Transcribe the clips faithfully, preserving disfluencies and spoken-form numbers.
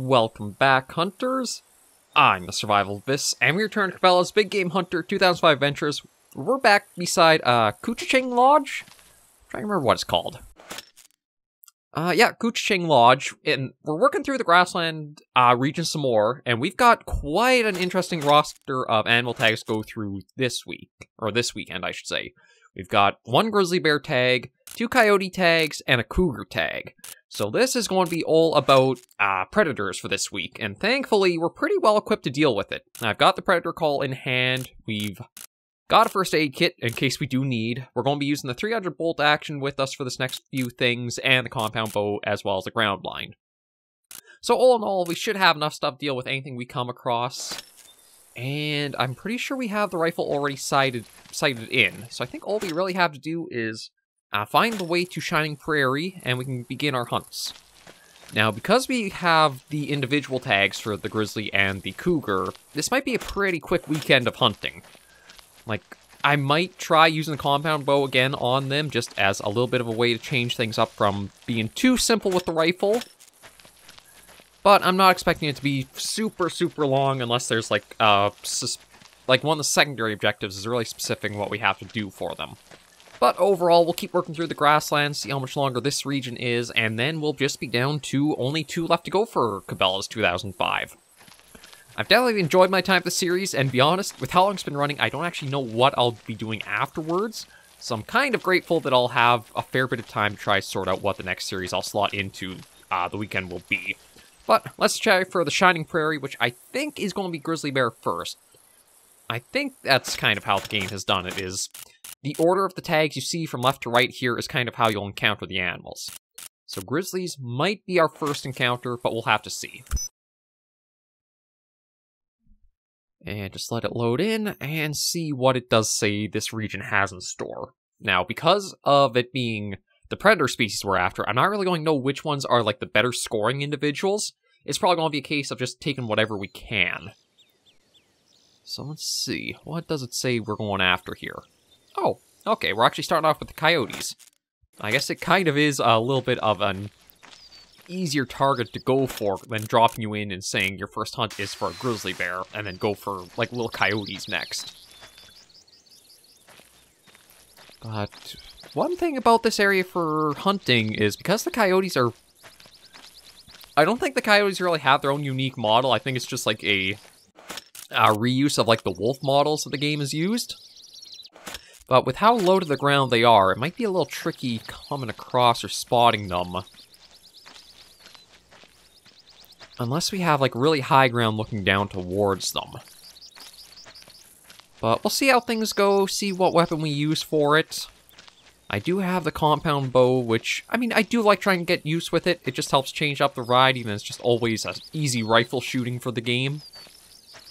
Welcome back, hunters. I'm the Survivalist, and we return to Cabela's Big Game Hunter two thousand five Ventures. We're back beside uh, Koochiching Lodge. I'm trying to remember what it's called. Uh, yeah, Koochiching Lodge, and we're working through the grassland uh, region some more, and we've got quite an interesting roster of animal tags to go through this week, or this weekend, I should say. We've got one grizzly bear tag, two coyote tags, and a cougar tag. So this is going to be all about uh, predators for this week, and thankfully we're pretty well equipped to deal with it. I've got the predator call in hand, we've got a first aid kit in case we do need. We're going to be using the three hundred bolt action with us for this next few things, and the compound bow as well as the ground blind. So all in all, we should have enough stuff to deal with anything we come across. And I'm pretty sure we have the rifle already sighted, sighted in. So I think all we really have to do is uh, find the way to Shining Prairie, and we can begin our hunts. Now, because we have the individual tags for the grizzly and the cougar, this might be a pretty quick weekend of hunting. Like, I might try using the compound bow again on them, just as a little bit of a way to change things up from being too simple with the rifle. But I'm not expecting it to be super, super long unless there's, like, uh, like one of the secondary objectives is really specific in what we have to do for them. But overall, we'll keep working through the grasslands, see how much longer this region is, and then we'll just be down to only two left to go for Cabela's two thousand five. I've definitely enjoyed my time with the series, and to be honest, with how long it's been running, I don't actually know what I'll be doing afterwards, so I'm kind of grateful that I'll have a fair bit of time to try to sort out what the next series I'll slot into uh, the weekend will be. But let's try for the Shining Prairie, which I think is going to be grizzly bear first. I think that's kind of how the game has done it, is the order of the tags you see from left to right here is kind of how you'll encounter the animals. So grizzlies might be our first encounter, but we'll have to see. And just let it load in and see what it does say this region has in store. Now, because of it being the predator species we're after, I'm not really going to know which ones are, like, the better scoring individuals. It's probably going to be a case of just taking whatever we can. So let's see, what does it say we're going after here? Oh, okay, we're actually starting off with the coyotes. I guess it kind of is a little bit of an easier target to go for than dropping you in and saying your first hunt is for a grizzly bear and then go for, like, little coyotes next. But one thing about this area for hunting is because the coyotes are... I don't think the coyotes really have their own unique model. I think it's just like a, a reuse of, like, the wolf models that the game has used. But with how low to the ground they are, it might be a little tricky coming across or spotting them. Unless we have, like, really high ground looking down towards them. But we'll see how things go, see what weapon we use for it. I do have the compound bow, which, I mean, I do like trying to get use with it. It just helps change up the ride, even though it's just always an easy rifle shooting for the game.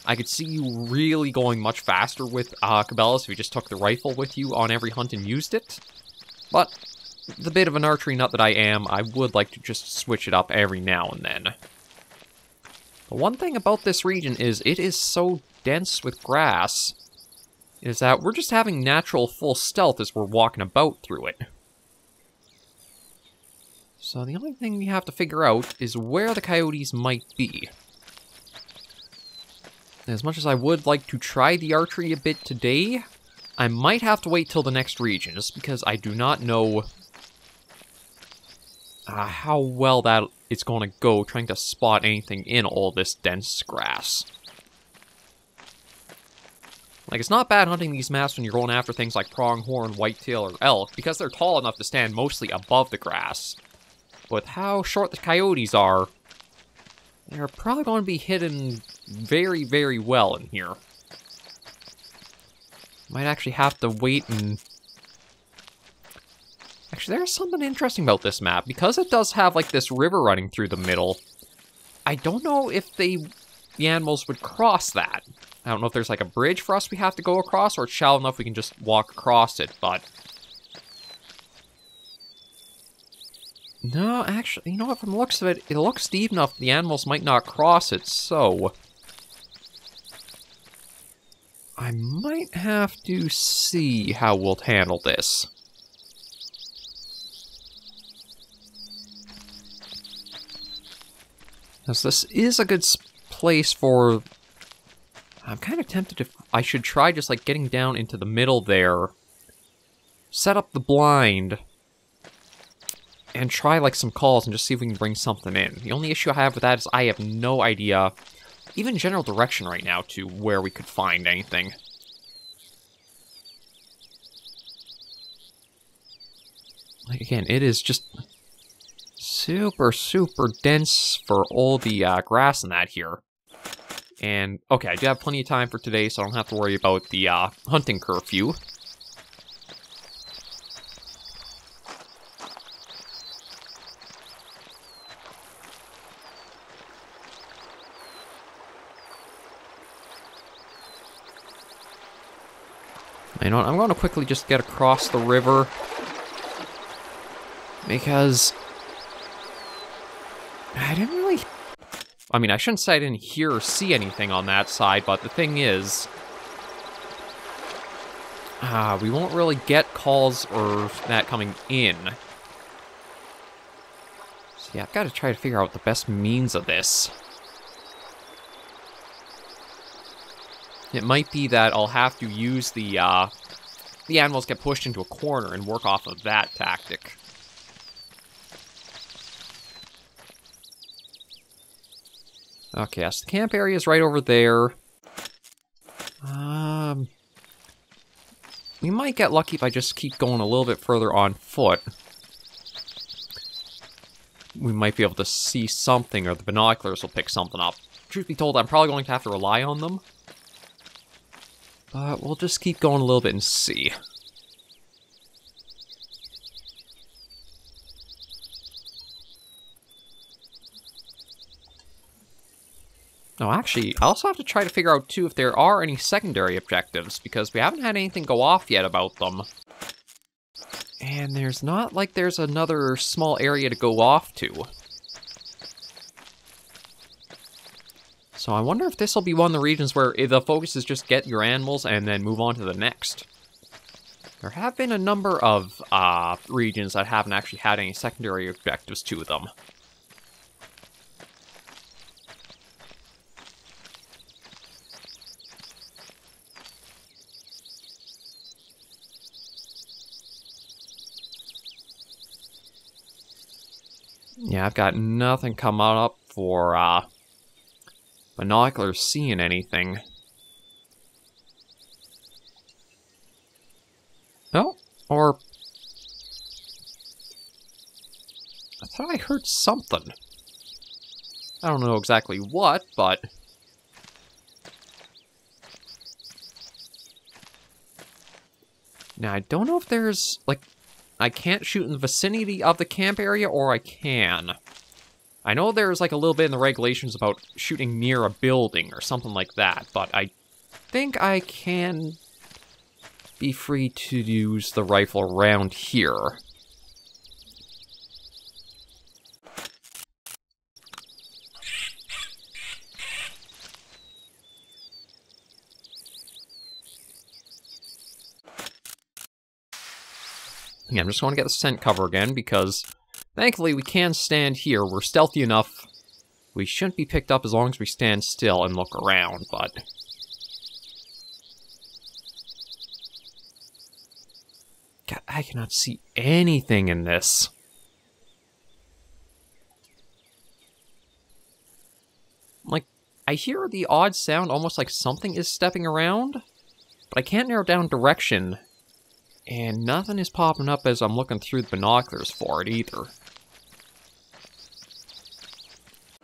I could see you really going much faster with uh, Cabela's if you just took the rifle with you on every hunt and used it. But the bit of an archery nut that I am, I would like to just switch it up every now and then. The one thing about this region is it is so dense with grass, is that we're just having natural full stealth as we're walking about through it. So the only thing we have to figure out is where the coyotes might be. As much as I would like to try the archery a bit today, I might have to wait till the next region, just because I do not know uh, how well that... it's going to go trying to spot anything in all this dense grass. Like, it's not bad hunting these maps when you're going after things like pronghorn, whitetail, or elk, because they're tall enough to stand mostly above the grass. But how short the coyotes are, they're probably going to be hidden very, very well in here. Might actually have to wait and... Actually, there's something interesting about this map. Because it does have, like, this river running through the middle, I don't know if they, the animals would cross that. I don't know if there's, like, a bridge for us we have to go across, or it's shallow enough we can just walk across it, but... No, actually, you know what, from the looks of it, it looks deep enough the animals might not cross it, so... I might have to see how we'll handle this. Because this is a good place for... I'm kind of tempted if I should try just like getting down into the middle there. Set up the blind. And try like some calls and just see if we can bring something in. The only issue I have with that is I have no idea, even general direction right now, to where we could find anything. Like again, it is just super, super dense for all the uh, grass and that here. And, okay, I do have plenty of time for today, so I don't have to worry about the uh, hunting curfew. You know what, I'm going to quickly just get across the river. Because... I didn't really... I mean, I shouldn't say I didn't hear or see anything on that side, but the thing is... Uh, we won't really get calls or that coming in. So yeah, I've got to try to figure out the best means of this. It might be that I'll have to use the, uh... the animals get pushed into a corner and work off of that tactic. Okay, yes, the camp area is right over there. Um, we might get lucky if I just keep going a little bit further on foot. We might be able to see something, or the binoculars will pick something up. Truth be told, I'm probably going to have to rely on them. But we'll just keep going a little bit and see. No, actually, I also have to try to figure out, too, if there are any secondary objectives, because we haven't had anything go off yet about them. And there's not like there's another small area to go off to. So I wonder if this will be one of the regions where the focus is just get your animals and then move on to the next. There have been a number of uh, regions that haven't actually had any secondary objectives to them. Yeah, I've got nothing coming up for uh, binoculars seeing anything. Oh, or... I thought I heard something. I don't know exactly what, but... Now, I don't know if there's, like... I can't shoot in the vicinity of the camp area, or I can. I know there's like a little bit in the regulations about shooting near a building or something like that, but I think I can be free to use the rifle around here. Yeah, I'm just going to get the scent cover again, because thankfully we can stand here. We're stealthy enough. We shouldn't be picked up as long as we stand still and look around, but... God, I cannot see anything in this. Like, I hear the odd sound, almost like something is stepping around, but I can't narrow down direction. And nothing is popping up as I'm looking through the binoculars for it, either.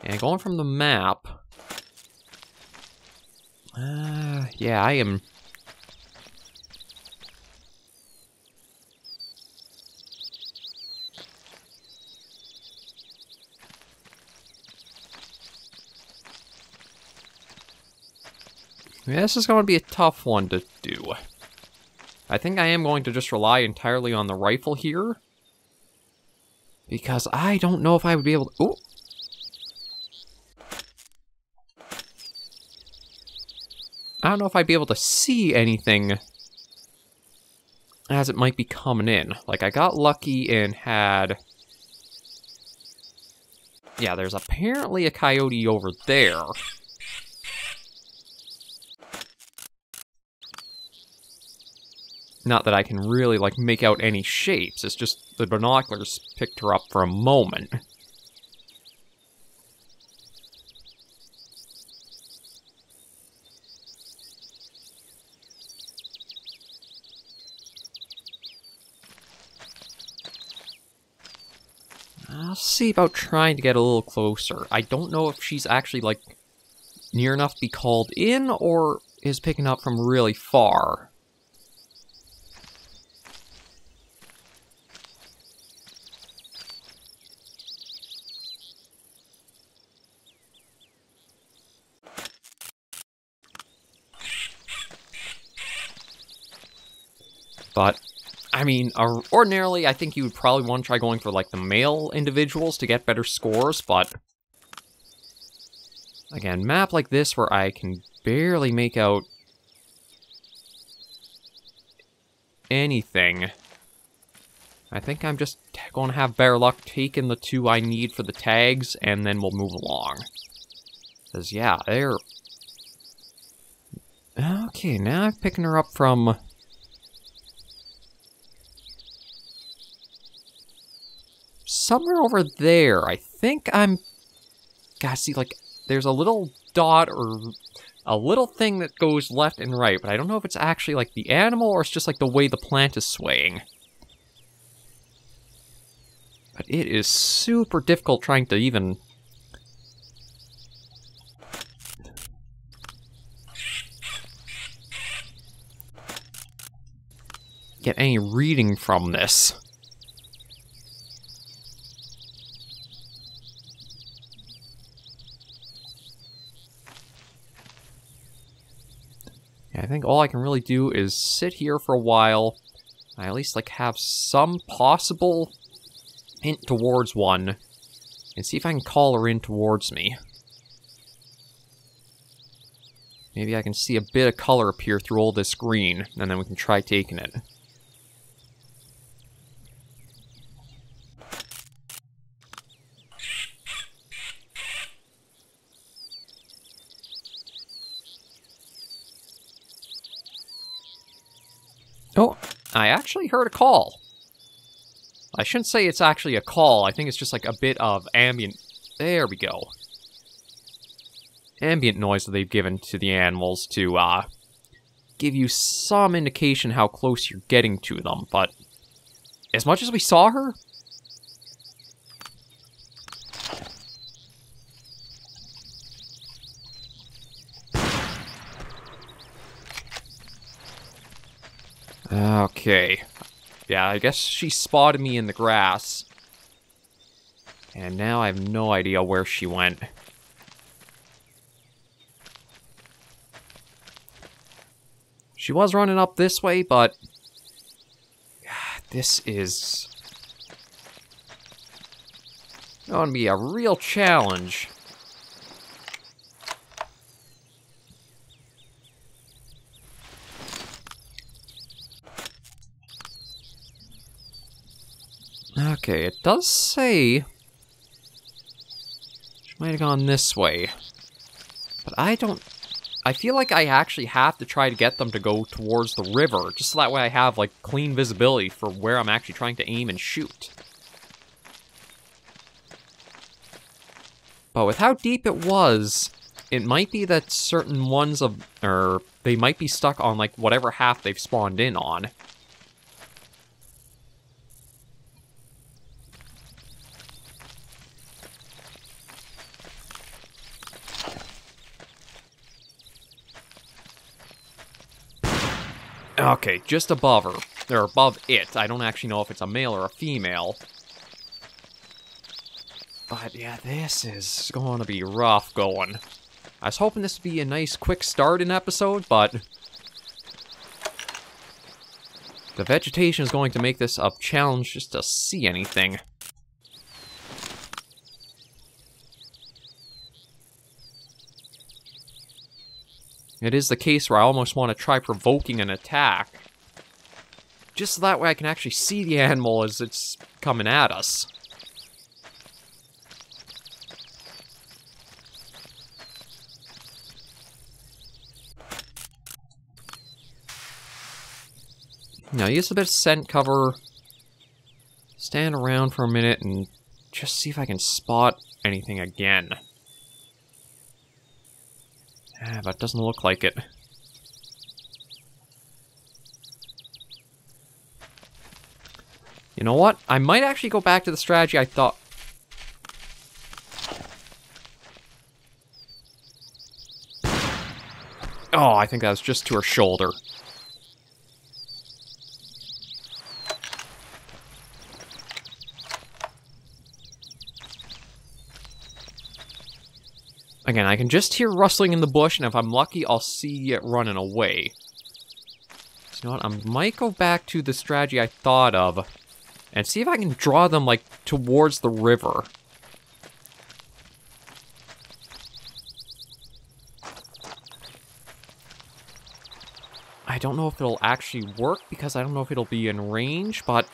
And going from the map... Uh, yeah, I am... Yeah, this is going to be a tough one to do. I think I am going to just rely entirely on the rifle here. Because I don't know if I would be able to... Ooh. I don't know if I'd be able to see anything as it might be coming in. Like, I got lucky and had... Yeah, there's apparently a coyote over there. Not that I can really, like, make out any shapes. It's just the binoculars picked her up for a moment. I'll see about trying to get a little closer. I don't know if she's actually, like, near enough to be called in or is picking up from really far. But, I mean, ordinarily, I think you would probably want to try going for, like, the male individuals to get better scores, but... Again, map like this where I can barely make out... anything. I think I'm just going to have better luck taking the two I need for the tags, and then we'll move along. Because, yeah, they're... Okay, now I'm picking her up from... somewhere over there. I think I'm... God, see, like, there's a little dot or a little thing that goes left and right, but I don't know if it's actually, like, the animal or it's just, like, the way the plant is swaying. But it is super difficult trying to even... get any reading from this. I think all I can really do is sit here for a while. I at least, like, have some possible hint towards one. And see if I can call her in towards me. Maybe I can see a bit of color appear through all this green, and then we can try taking it. Oh, I actually heard a call. I shouldn't say it's actually a call. I think it's just like a bit of ambient... There we go. Ambient noise that they've given to the animals to uh, give you some indication how close you're getting to them. But as much as we saw her... Okay. Yeah, I guess she spotted me in the grass. And now I have no idea where she went. She was running up this way, but... God, this is... going to be a real challenge. Okay, it does say she might have gone this way, but I don't... I feel like I actually have to try to get them to go towards the river, just so that way I have, like, clean visibility for where I'm actually trying to aim and shoot. But with how deep it was, it might be that certain ones of... or they might be stuck on, like, whatever half they've spawned in on. Okay, just above her, or above it. I don't actually know if it's a male or a female. But yeah, this is going to be rough going. I was hoping this would be a nice quick start in episode, but... the vegetation is going to make this a challenge just to see anything. It is the case where I almost want to try provoking an attack. Just so that way I can actually see the animal as it's coming at us. Now use a bit of scent cover. Stand around for a minute and just see if I can spot anything again. Ah, but doesn't look like it. You know what? I might actually go back to the strategy I thought. Oh, I think that was just to her shoulder. Again, I can just hear rustling in the bush, and if I'm lucky, I'll see it running away. So, you know what? I might go back to the strategy I thought of and see if I can draw them, like, towards the river. I don't know if it'll actually work because I don't know if it'll be in range, but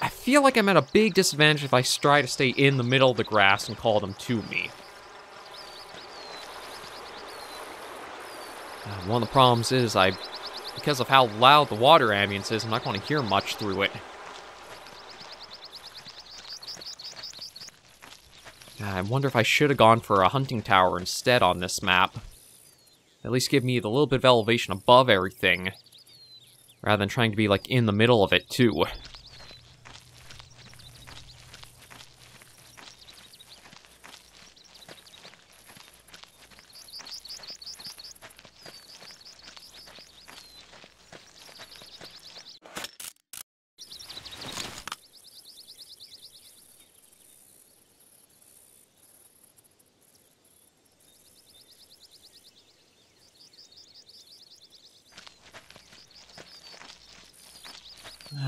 I feel like I'm at a big disadvantage if I try to stay in the middle of the grass and call them to me. Uh, one of the problems is I, because of how loud the water ambience is, I'm not going to hear much through it. Uh, I wonder if I should have gone for a hunting tower instead on this map. At least give me the little bit of elevation above everything, rather than trying to be, like, in the middle of it, too.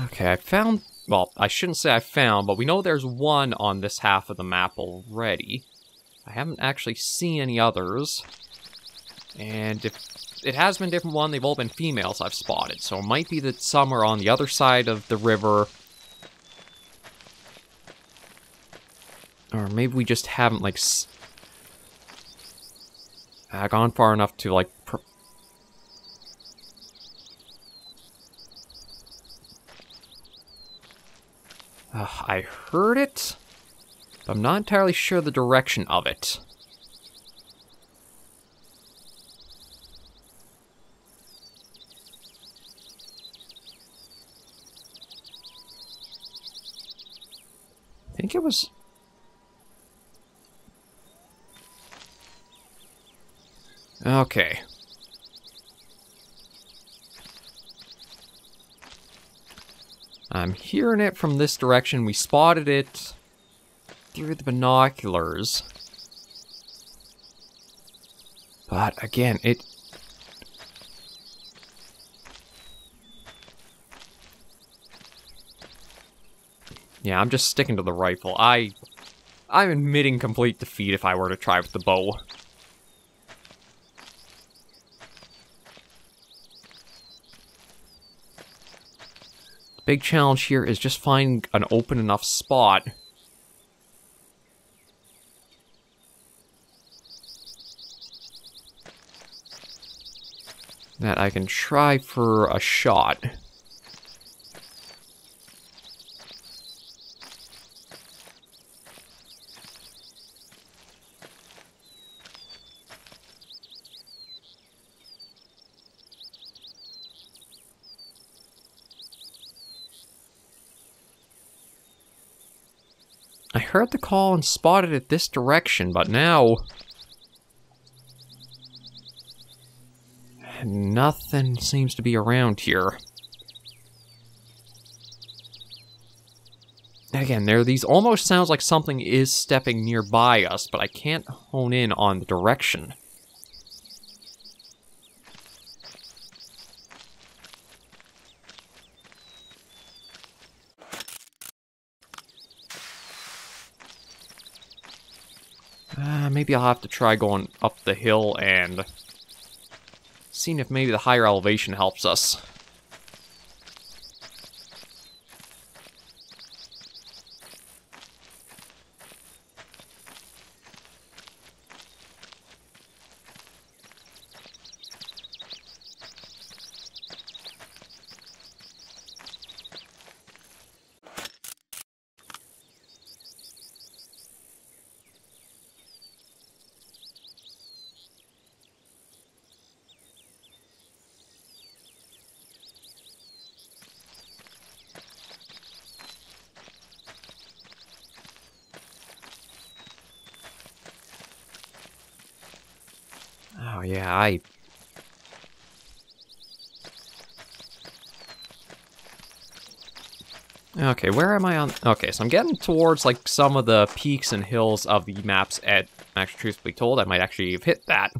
Okay, I found, well, I shouldn't say I found, but we know there's one on this half of the map already. I haven't actually seen any others. And if it has been a different one, they've all been females I've spotted. So it might be that some are on the other side of the river. Or maybe we just haven't, like, s uh, gone far enough to, like, pr Uh, I heard it, but I'm not entirely sure the direction of it. I think it was... Okay. I'm hearing it from this direction. We spotted it through the binoculars. But again, it... Yeah, I'm just sticking to the rifle. I... I'm admitting complete defeat if I were to try with the bow. Big challenge here is just find an open enough spot. That I can try for a shot. I heard the call and spotted it this direction, but now... nothing seems to be around here. Again, there these almost sounds like something is stepping nearby us, but I can't hone in on the direction. Maybe I'll have to try going up the hill and seeing if maybe the higher elevation helps us. yeah, I... Okay, where am I on? Okay, so I'm getting towards, like, some of the peaks and hills of the maps at... Actually, truthfully told, I might actually have hit that.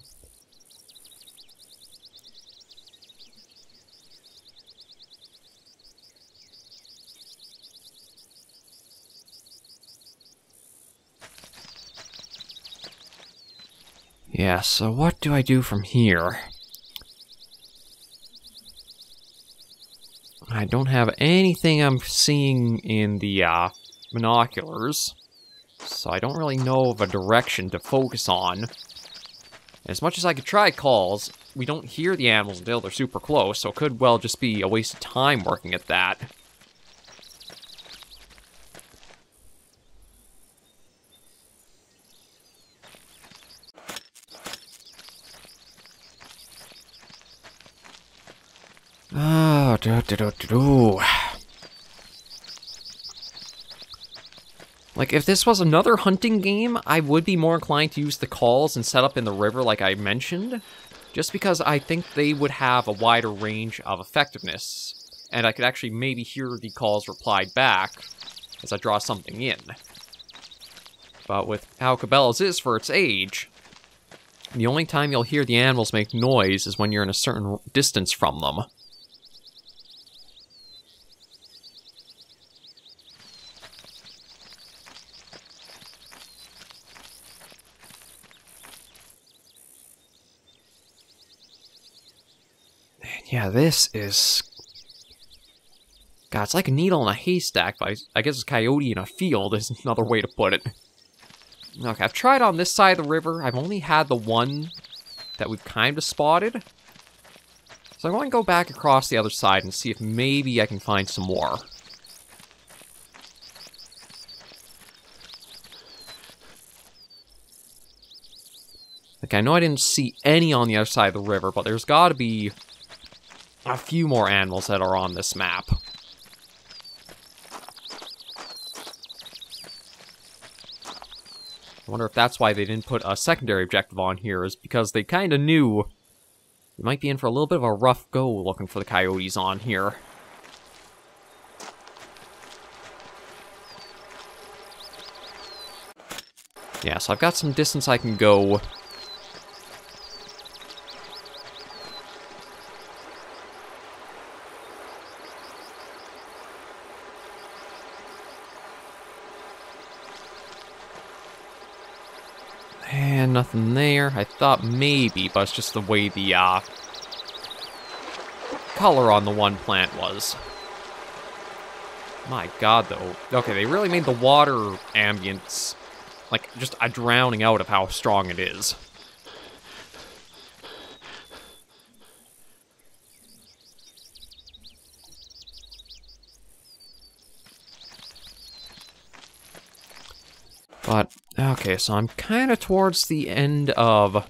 Yeah, so what do I do from here? I don't have anything I'm seeing in the uh, binoculars, so I don't really know of a direction to focus on. As much as I could try calls, we don't hear the animals until they're super close, so it could well just be a waste of time working at that. Oh, do, do, do, do. Like, if this was another hunting game, I would be more inclined to use the calls and set up in the river like I mentioned, just because I think they would have a wider range of effectiveness, and I could actually maybe hear the calls replied back as I draw something in. But with how Cabela's is for its age, the only time you'll hear the animals make noise is when you're in a certain distance from them. Yeah, this is... God, it's like a needle in a haystack, but I guess a coyote in a field is another way to put it. Okay, I've tried on this side of the river. I've only had the one that we've kind of spotted. So I'm going to go back across the other side and see if maybe I can find some more. Like, I know I didn't see any on the other side of the river, but there's got to be... a few more animals that are on this map. I wonder if that's why they didn't put a secondary objective on here, is because they kind of knew we might be in for a little bit of a rough go looking for the coyotes on here. Yeah, so I've got some distance I can go. Nothing there. I thought maybe, but it's just the way the uh, color on the one plant was. My God, though. Okay, they really made the water ambience like just a drowning out of how strong it is. But, okay, so I'm kind of towards the end of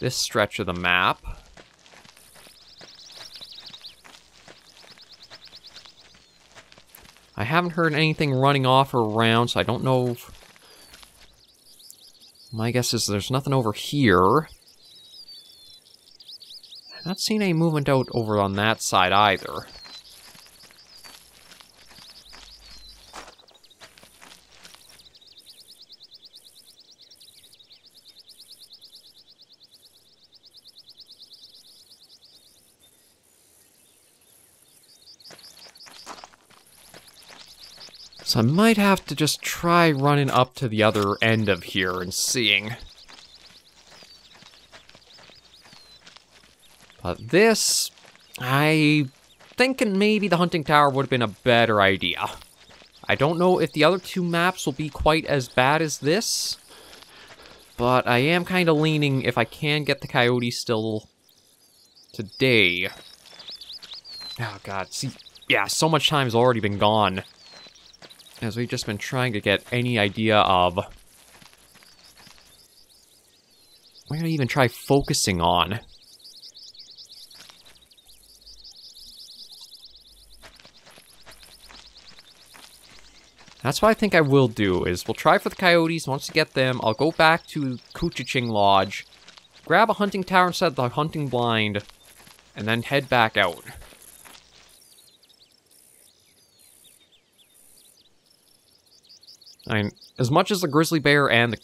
this stretch of the map. I haven't heard anything running off or around, so I don't know if... My guess is there's nothing over here. I've not seen any movement out over on that side either. So I might have to just try running up to the other end of here and seeing. But this, I'm thinking maybe the hunting tower would have been a better idea. I don't know if the other two maps will be quite as bad as this, but I am kind of leaning if I can get the coyote still today. Oh God, see, yeah, so much time has already been gone, as we've just been trying to get any idea of where to even try focusing on. That's what I think I will do, is we'll try for the coyotes. Once we get them, I'll go back to Koochiching Lodge, Grab a hunting tower instead of the hunting blind, and then head back out. I mean, as much as the grizzly bear and the...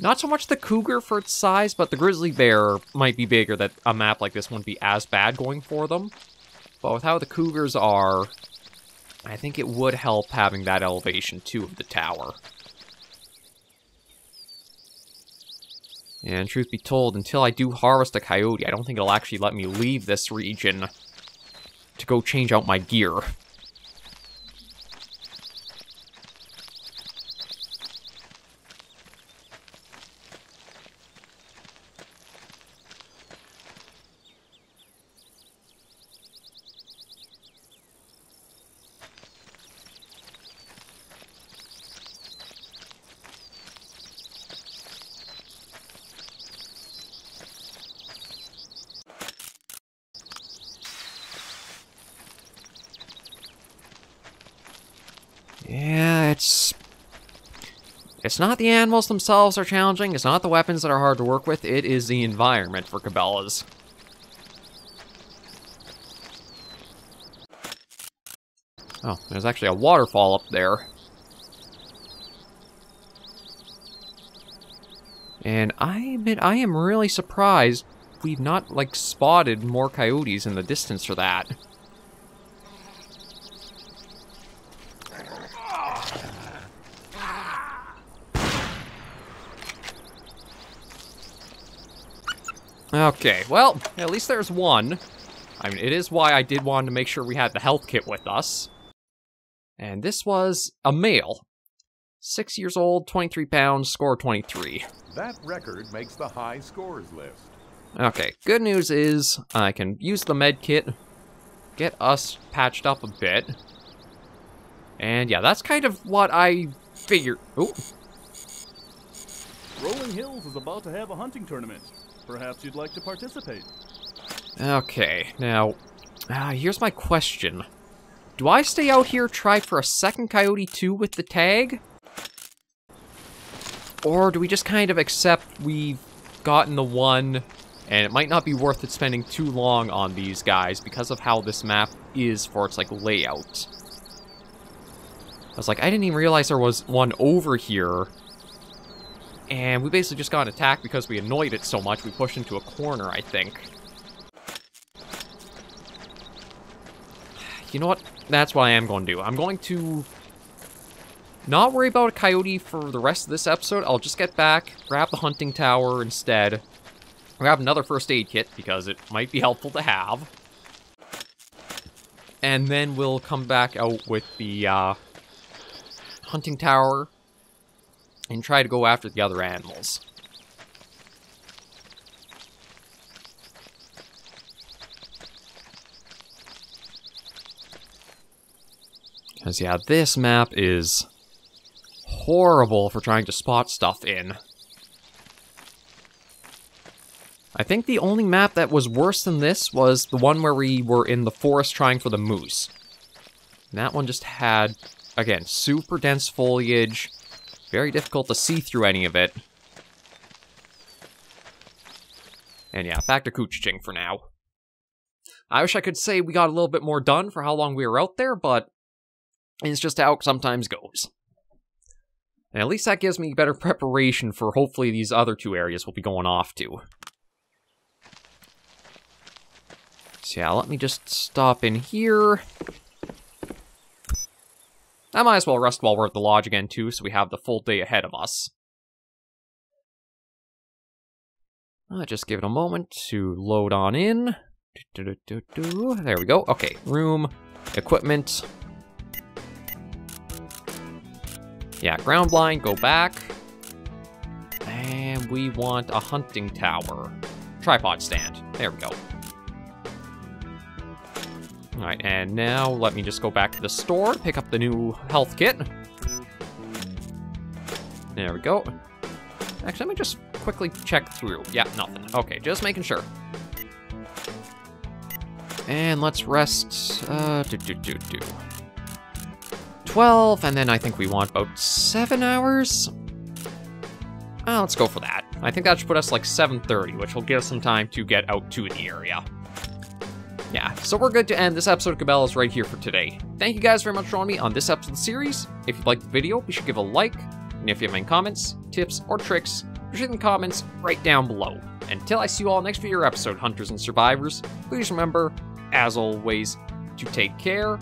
Not so much the cougar for its size, but the grizzly bear might be bigger, that a map like this wouldn't be as bad going for them. But with how the cougars are, I think it would help having that elevation, too, of the tower. And truth be told, until I do harvest a coyote, I don't think it'll actually let me leave this region to go change out my gear. Yeah, it's... It's not the animals themselves that are challenging, it's not the weapons that are hard to work with, it is the environment for Cabela's. Oh, there's actually a waterfall up there. And I admit, I am really surprised we've not, like, spotted more coyotes in the distance for that. Okay, well, at least there's one. I mean, it is why I did want to make sure we had the health kit with us. And this was a male. Six years old, twenty-three pounds, score twenty-three. That record makes the high scores list. Okay, good news is I can use the med kit, get us patched up a bit. And yeah, that's kind of what I figured. Ooh. Rolling Hills is about to have a hunting tournament. Perhaps you'd like to participate. Okay, now, uh, here's my question. Do I stay out here, try for a second coyote too with the tag? Or do we just kind of accept we've gotten the one, and it might not be worth it spending too long on these guys because of how this map is for its, like, layout? I was like, I didn't even realize there was one over here. And we basically just got attacked because we annoyed it so much, we pushed into a corner, I think. You know what? That's what I am going to do. I'm going to not worry about a coyote for the rest of this episode. I'll just get back, grab the hunting tower instead. Grab another first aid kit, because it might be helpful to have. And then we'll come back out with the uh, hunting tower. And try to go after the other animals. Because, yeah, this map is horrible for trying to spot stuff in. I think the only map that was worse than this was the one where we were in the forest trying for the moose. And that one just had, again, super dense foliage. Very difficult to see through any of it. And yeah, back to Koochiching for now. I wish I could say we got a little bit more done for how long we were out there, but it's just how it sometimes goes. And at least that gives me better preparation for hopefully these other two areas we'll be going off to. So yeah, let me just stop in here. I might as well rest while we're at the lodge again, too, so we have the full day ahead of us. I'll just give it a moment to load on in. There we go. Okay, room, equipment. Yeah, ground blind, go back. And we want a hunting tower. Tripod stand. There we go. Alright, and now let me just go back to the store, pick up the new health kit. There we go. Actually, let me just quickly check through. Yeah, nothing. Okay, just making sure. And let's rest, uh, do, do, do, do. twelve, and then I think we want about seven hours. Uh, let's go for that. I think that should put us like seven thirty, which will give us some time to get out to the area. Yeah, so we're good to end this episode of Cabela's right here for today. Thank you guys very much for joining me on this episode of the series. If you liked the video, be sure to give a like. And if you have any comments, tips, or tricks, leave them in the comments right down below. Until I see you all next video episode, Hunters and Survivors, please remember, as always, to take care,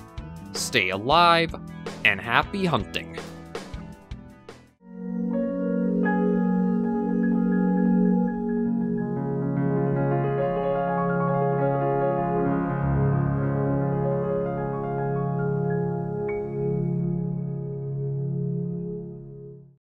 stay alive, and happy hunting.